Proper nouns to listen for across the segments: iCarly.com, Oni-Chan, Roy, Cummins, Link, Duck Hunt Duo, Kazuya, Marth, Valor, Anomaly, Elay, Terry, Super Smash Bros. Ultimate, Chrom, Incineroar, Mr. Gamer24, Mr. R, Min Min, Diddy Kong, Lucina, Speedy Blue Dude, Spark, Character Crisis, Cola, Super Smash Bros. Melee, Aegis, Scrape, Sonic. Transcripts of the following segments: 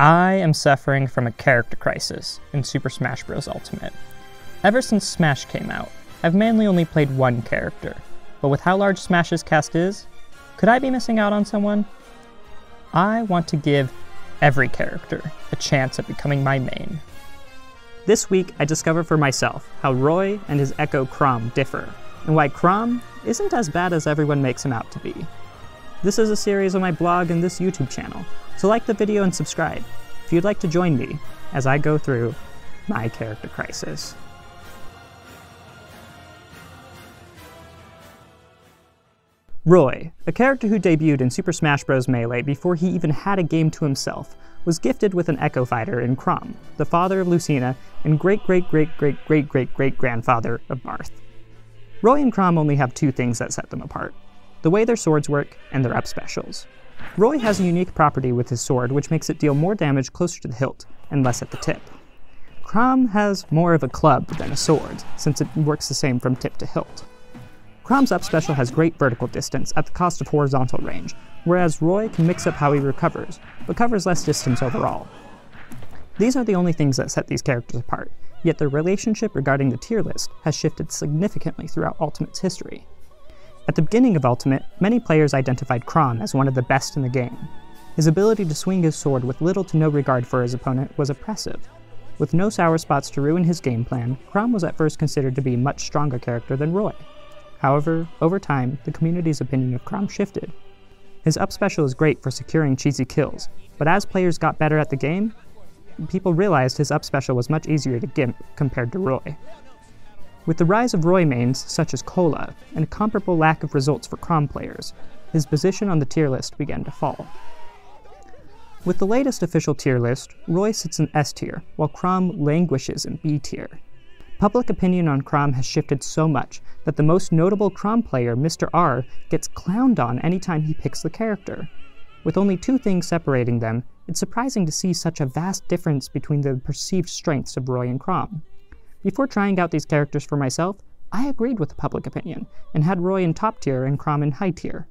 I am suffering from a character crisis in Super Smash Bros. Ultimate. Ever since Smash came out, I've mainly only played one character, but with how large Smash's cast is, could I be missing out on someone? I want to give every character a chance at becoming my main. This week, I discovered for myself how Roy and his Echo Chrom differ, and why Chrom isn't as bad as everyone makes him out to be. This is a series on my blog and this YouTube channel, so like the video and subscribe if you'd like to join me as I go through my character crisis. Roy, a character who debuted in Super Smash Bros. Melee before he even had a game to himself, was gifted with an Echo Fighter in Chrom, the father of Lucina and great-great-great-great-great-great-great-grandfather of Marth. Roy and Chrom only have two things that set them apart: the way their swords work and their up specials. Roy has a unique property with his sword which makes it deal more damage closer to the hilt and less at the tip. Chrom has more of a club than a sword, since it works the same from tip to hilt. Chrom's up special has great vertical distance at the cost of horizontal range, whereas Roy can mix up how he recovers, but covers less distance overall. These are the only things that set these characters apart, yet their relationship regarding the tier list has shifted significantly throughout Ultimate's history. At the beginning of Ultimate, many players identified Chrom as one of the best in the game. His ability to swing his sword with little to no regard for his opponent was oppressive. With no sour spots to ruin his game plan, Chrom was at first considered to be a much stronger character than Roy. However, over time, the community's opinion of Chrom shifted. His up special is great for securing cheesy kills, but as players got better at the game, people realized his up special was much easier to gimp compared to Roy. With the rise of Roy mains such as Cola, and a comparable lack of results for Chrom players, his position on the tier list began to fall. With the latest official tier list, Roy sits in S tier, while Chrom languishes in B tier. Public opinion on Chrom has shifted so much that the most notable Chrom player, Mr. R, gets clowned on anytime he picks the character. With only two things separating them, it's surprising to see such a vast difference between the perceived strengths of Roy and Chrom. Before trying out these characters for myself, I agreed with the public opinion, and had Roy in top tier and Chrom in high tier.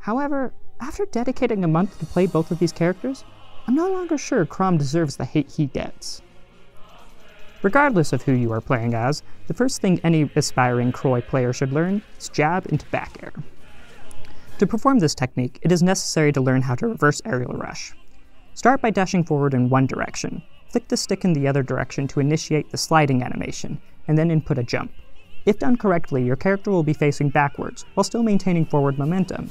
However, after dedicating a month to play both of these characters, I'm no longer sure Chrom deserves the hate he gets. Regardless of who you are playing as, the first thing any aspiring Roy player should learn is jab into back air. To perform this technique, it is necessary to learn how to reverse aerial rush. Start by dashing forward in one direction, flick the stick in the other direction to initiate the sliding animation, and then input a jump. If done correctly, your character will be facing backwards while still maintaining forward momentum.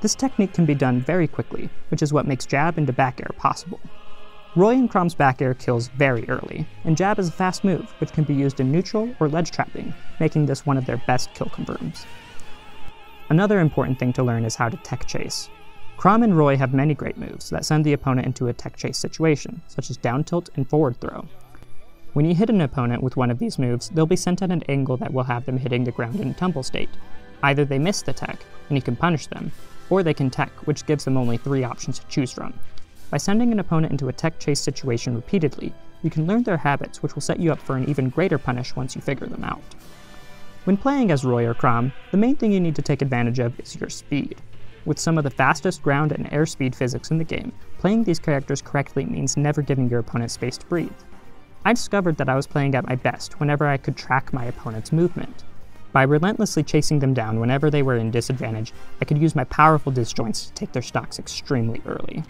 This technique can be done very quickly, which is what makes jab into back air possible. Roy and Chrom's back air kills very early, and jab is a fast move which can be used in neutral or ledge trapping, making this one of their best kill confirms. Another important thing to learn is how to tech chase. Chrom and Roy have many great moves that send the opponent into a tech chase situation, such as down tilt and forward throw. When you hit an opponent with one of these moves, they'll be sent at an angle that will have them hitting the ground in a tumble state. Either they miss the tech, and you can punish them, or they can tech, which gives them only three options to choose from. By sending an opponent into a tech chase situation repeatedly, you can learn their habits, which will set you up for an even greater punish once you figure them out. When playing as Roy or Chrom, the main thing you need to take advantage of is your speed. With some of the fastest ground and air speed physics in the game, playing these characters correctly means never giving your opponent space to breathe. I discovered that I was playing at my best whenever I could track my opponent's movement. By relentlessly chasing them down whenever they were in disadvantage, I could use my powerful disjoints to take their stocks extremely early.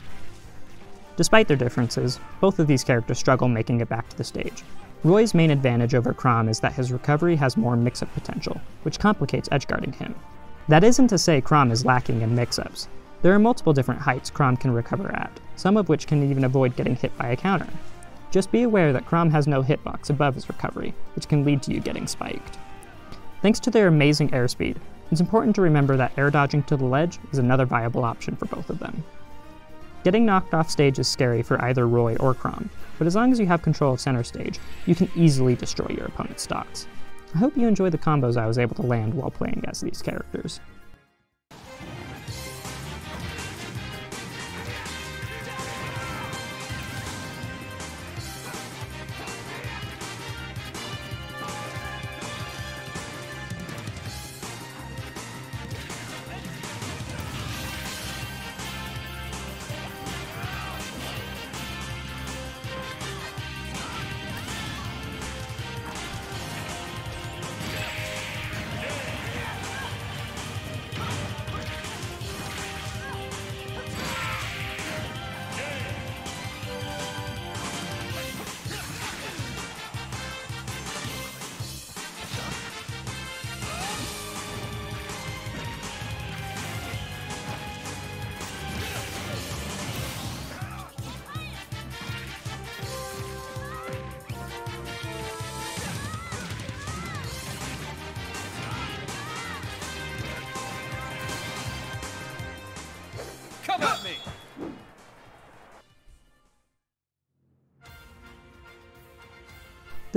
Despite their differences, both of these characters struggle making it back to the stage. Roy's main advantage over Chrom is that his recovery has more mix-up potential, which complicates edgeguarding him. That isn't to say Chrom is lacking in mix-ups. There are multiple different heights Chrom can recover at, some of which can even avoid getting hit by a counter. Just be aware that Chrom has no hitbox above his recovery, which can lead to you getting spiked. Thanks to their amazing airspeed, it's important to remember that air dodging to the ledge is another viable option for both of them. Getting knocked off stage is scary for either Roy or Chrom, but as long as you have control of center stage, you can easily destroy your opponent's stocks. I hope you enjoy the combos I was able to land while playing as these characters.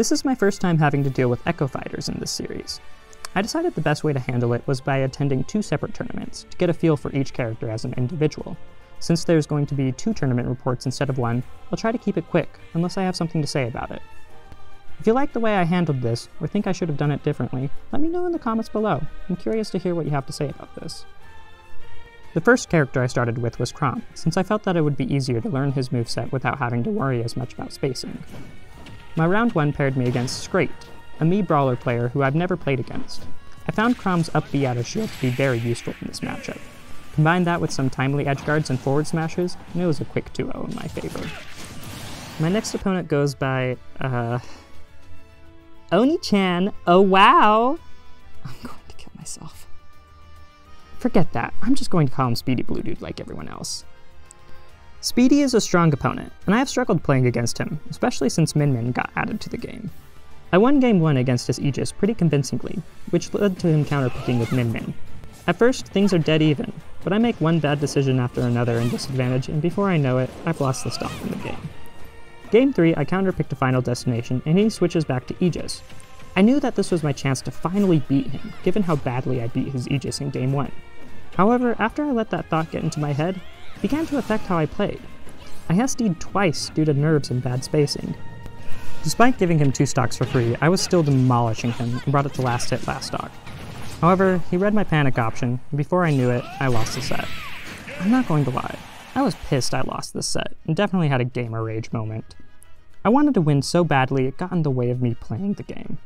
This is my first time having to deal with Echo Fighters in this series. I decided the best way to handle it was by attending two separate tournaments to get a feel for each character as an individual. Since there's going to be two tournament reports instead of one, I'll try to keep it quick, unless I have something to say about it. If you like the way I handled this, or think I should have done it differently, let me know in the comments below. I'm curious to hear what you have to say about this. The first character I started with was Chrom, since I felt that it would be easier to learn his moveset without having to worry as much about spacing. My round 1 paired me against Scrape, a Mii brawler player who I've never played against. I found Chrom's up B outer shield to be very useful in this matchup. Combine that with some timely edge guards and forward smashes, and it was a quick 2-0 in my favor. My next opponent goes by, Oni-Chan, oh wow! I'm going to kill myself. Forget that, I'm just going to call him Speedy Blue Dude like everyone else. Speedy is a strong opponent, and I have struggled playing against him, especially since Min Min got added to the game. I won game 1 against his Aegis pretty convincingly, which led to him counterpicking with Min Min. At first, things are dead even, but I make one bad decision after another in disadvantage, and before I know it, I've lost the stock in the game. Game 3, I counterpicked a Final Destination, and he switches back to Aegis. I knew that this was my chance to finally beat him, given how badly I beat his Aegis in game 1. However, after I let that thought get into my head, it began to affect how I played. I SD'd twice due to nerves and bad spacing. Despite giving him 2 stocks for free, I was still demolishing him and brought it to last hit last stock. However, he read my panic option, and before I knew it, I lost the set. I'm not going to lie, I was pissed I lost this set, and definitely had a gamer rage moment. I wanted to win so badly it got in the way of me playing the game.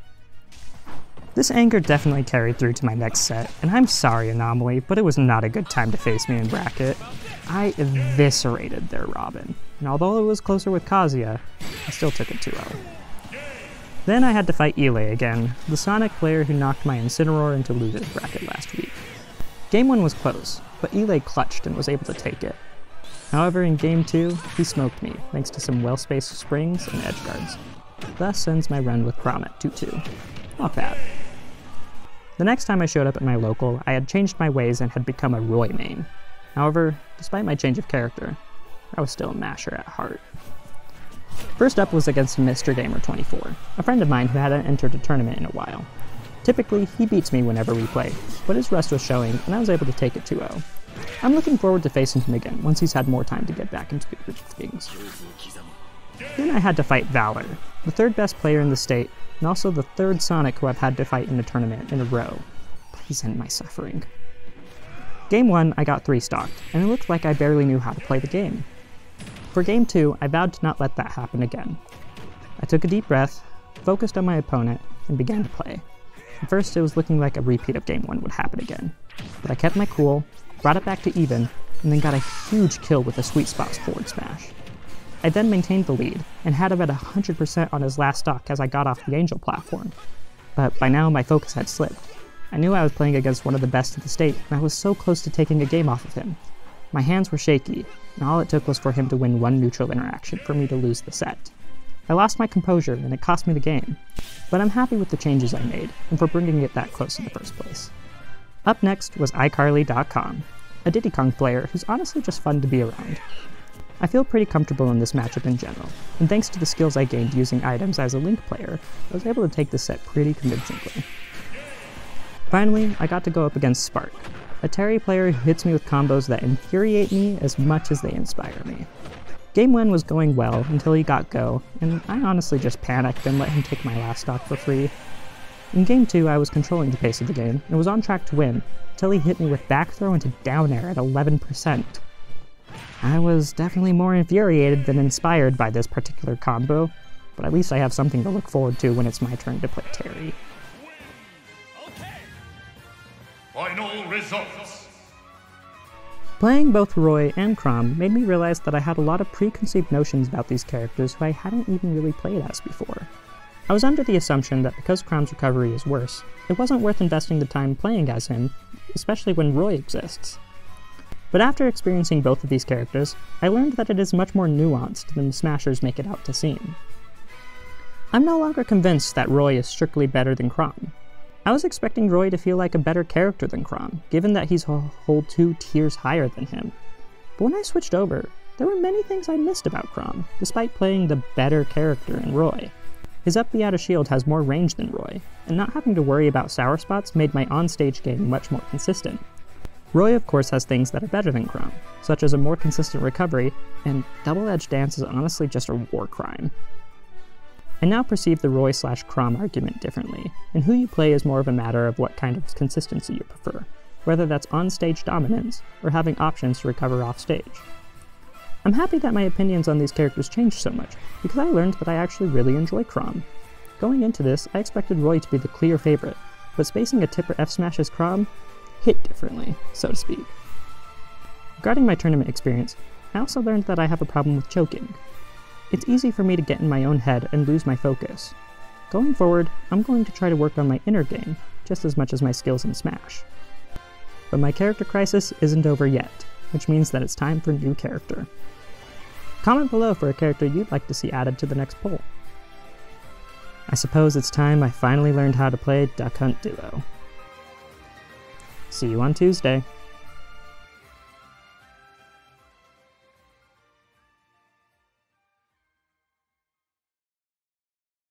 This anger definitely carried through to my next set, and I'm sorry Anomaly, but it was not a good time to face me in bracket. I eviscerated their Robin, and although it was closer with Kazuya, I still took it 2-0. Then I had to fight Elay again, the Sonic player who knocked my Incineroar into loser's bracket last week. Game 1 was close, but Elay clutched and was able to take it. However, in game 2, he smoked me, thanks to some well-spaced springs and edge guards. Thus ends my run with Chrom at 2-2. Not bad. The next time I showed up at my local, I had changed my ways and had become a Roy main. However, despite my change of character, I was still a masher at heart. First up was against Mr. Gamer24, a friend of mine who hadn't entered a tournament in a while. Typically, he beats me whenever we play, but his rust was showing and I was able to take it 2-0. I'm looking forward to facing him again once he's had more time to get back into the group of things. Then I had to fight Valor, the third best player in the state, and also the third Sonic who I've had to fight in a tournament in a row. Please end my suffering. Game 1, I got 3-stocked, and it looked like I barely knew how to play the game. For game 2, I vowed to not let that happen again. I took a deep breath, focused on my opponent, and began to play. At first, it was looking like a repeat of game 1 would happen again, but I kept my cool, brought it back to even, and then got a huge kill with a sweet spot's forward smash. I then maintained the lead, and had him at 100% on his last stock as I got off the Angel platform. But by now my focus had slipped. I knew I was playing against one of the best in the state, and I was so close to taking a game off of him. My hands were shaky, and all it took was for him to win one neutral interaction for me to lose the set. I lost my composure, and it cost me the game. But I'm happy with the changes I made, and for bringing it that close in the first place. Up next was iCarly.com, a Diddy Kong player who's honestly just fun to be around. I feel pretty comfortable in this matchup in general, and thanks to the skills I gained using items as a Link player, I was able to take this set pretty convincingly. Finally, I got to go up against Spark, a Terry player who hits me with combos that infuriate me as much as they inspire me. Game 1 was going well until he got go, and I honestly just panicked and let him take my last stock for free. In game 2, I was controlling the pace of the game, and was on track to win, until he hit me with back throw into down air at 11%. I was definitely more infuriated than inspired by this particular combo, but at least I have something to look forward to when it's my turn to play Terry. Okay. Final results. Playing both Roy and Chrom made me realize that I had a lot of preconceived notions about these characters who I hadn't even really played as before. I was under the assumption that because Chrom's recovery is worse, it wasn't worth investing the time playing as him, especially when Roy exists. But after experiencing both of these characters, I learned that it is much more nuanced than the Smashers make it out to seem. I'm no longer convinced that Roy is strictly better than Chrom. I was expecting Roy to feel like a better character than Chrom, given that he's a whole 2 tiers higher than him. But when I switched over, there were many things I missed about Chrom, despite playing the better character in Roy. His up B out of shield has more range than Roy, and not having to worry about sour spots made my on-stage game much more consistent. Roy of course has things that are better than Chrom, such as a more consistent recovery, and double-edged dance is honestly just a war crime. I now perceive the Roy/Chrom argument differently, and who you play is more of a matter of what kind of consistency you prefer, whether that's on-stage dominance or having options to recover off-stage. I'm happy that my opinions on these characters changed so much, because I learned that I actually really enjoy Chrom. Going into this, I expected Roy to be the clear favorite, but spacing a tip or F-smashes Chrom hit differently, so to speak. Regarding my tournament experience, I also learned that I have a problem with choking. It's easy for me to get in my own head and lose my focus. Going forward, I'm going to try to work on my inner game, just as much as my skills in Smash. But my character crisis isn't over yet, which means that it's time for new character. Comment below for a character you'd like to see added to the next poll. I suppose it's time I finally learned how to play Duck Hunt Duo. See you on Tuesday.